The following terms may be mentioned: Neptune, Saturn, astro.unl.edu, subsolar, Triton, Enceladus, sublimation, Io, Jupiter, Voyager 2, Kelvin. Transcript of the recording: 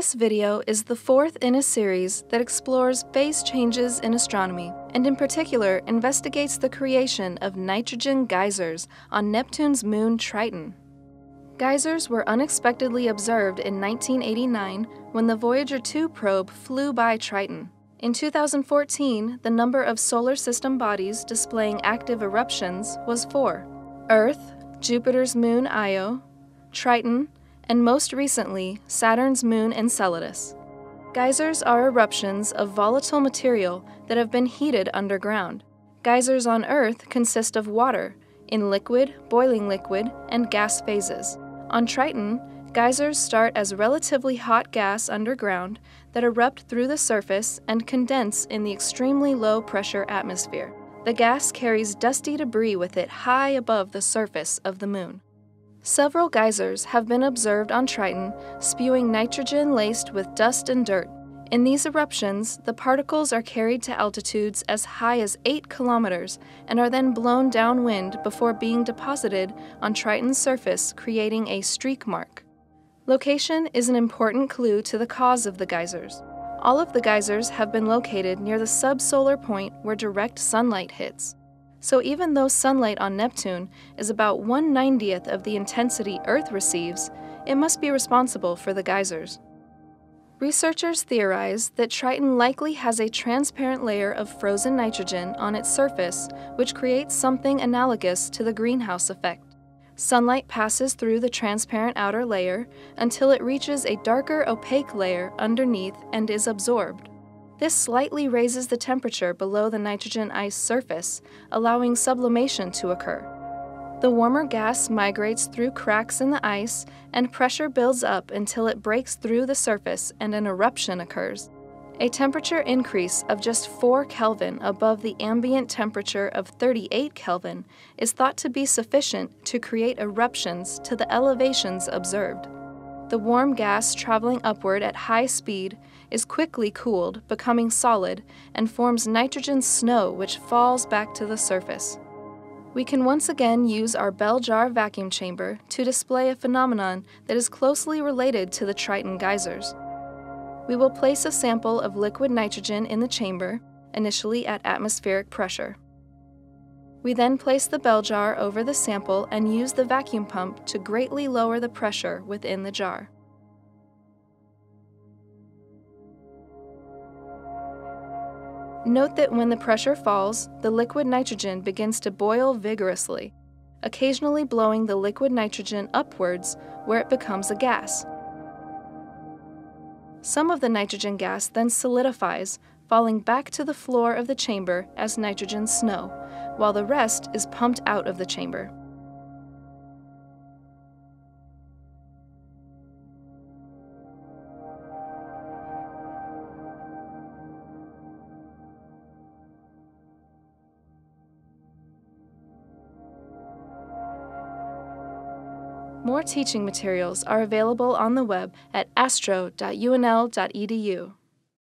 This video is the fourth in a series that explores phase changes in astronomy, and in particular investigates the creation of nitrogen geysers on Neptune's moon Triton. Geysers were unexpectedly observed in 1989 when the Voyager 2 probe flew by Triton. In 2014, the number of solar system bodies displaying active eruptions was 4. Earth, Jupiter's moon Io, Triton, and most recently, Saturn's moon Enceladus. Geysers are eruptions of volatile material that have been heated underground. Geysers on Earth consist of water, in liquid, boiling liquid, and gas phases. On Triton, geysers start as relatively hot gas underground that erupt through the surface and condense in the extremely low-pressure atmosphere. The gas carries dusty debris with it high above the surface of the moon. Several geysers have been observed on Triton, spewing nitrogen laced with dust and dirt. In these eruptions, the particles are carried to altitudes as high as 8 kilometers and are then blown downwind before being deposited on Triton's surface, creating a streak mark. Location is an important clue to the cause of the geysers. All of the geysers have been located near the subsolar point where direct sunlight hits. So even though sunlight on Neptune is about 1/90th of the intensity Earth receives, it must be responsible for the geysers. Researchers theorize that Triton likely has a transparent layer of frozen nitrogen on its surface, which creates something analogous to the greenhouse effect. Sunlight passes through the transparent outer layer until it reaches a darker, opaque layer underneath and is absorbed. This slightly raises the temperature below the nitrogen ice surface, allowing sublimation to occur. The warmer gas migrates through cracks in the ice, and pressure builds up until it breaks through the surface and an eruption occurs. A temperature increase of just 4 Kelvin above the ambient temperature of 38 Kelvin is thought to be sufficient to create eruptions to the elevations observed. The warm gas traveling upward at high speed is quickly cooled, becoming solid, and forms nitrogen snow which falls back to the surface. We can once again use our bell jar vacuum chamber to display a phenomenon that is closely related to the Triton geysers. We will place a sample of liquid nitrogen in the chamber, initially at atmospheric pressure. We then place the bell jar over the sample and use the vacuum pump to greatly lower the pressure within the jar. Note that when the pressure falls, the liquid nitrogen begins to boil vigorously, occasionally blowing the liquid nitrogen upwards where it becomes a gas. Some of the nitrogen gas then solidifies, falling back to the floor of the chamber as nitrogen snow, while the rest is pumped out of the chamber. More teaching materials are available on the web at astro.unl.edu.